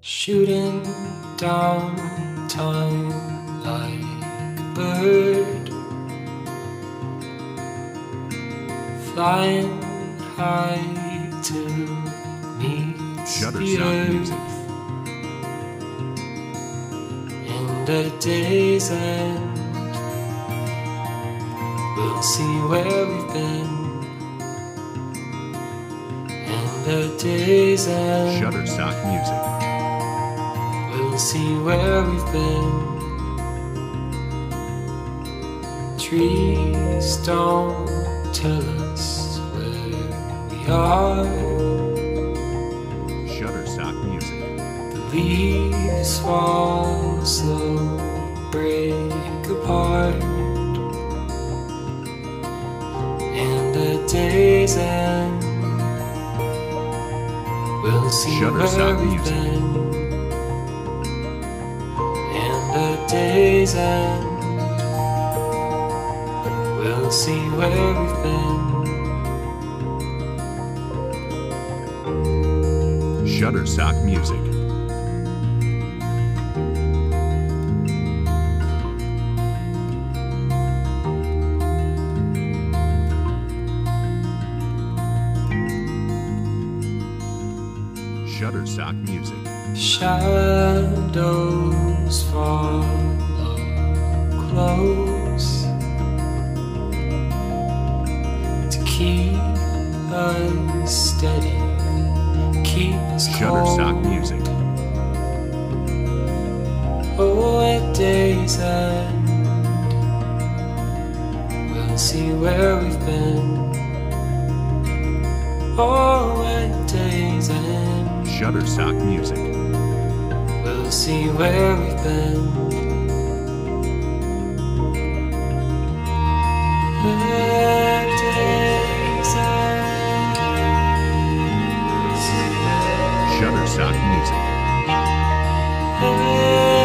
Shooting down time like a bird, flying high to meet the earth. And a day's end, we'll see where we've been. And a day's end, Shutterstock music. We'll see where we've been. Trees don't tell us where we are. Shutterstock music. The leaves fall slow, break apart, and the day's end. We'll see where we've been. Day's end, we'll see where we've been. Shutterstock music. Shutterstock music. Shadows fall close to keep us steady, keep us cold. Shutterstock music. Oh, at day's end, we'll see where we've been. Oh, at day's end, Shutterstock music. We'll see where we've been. Shutterstock music.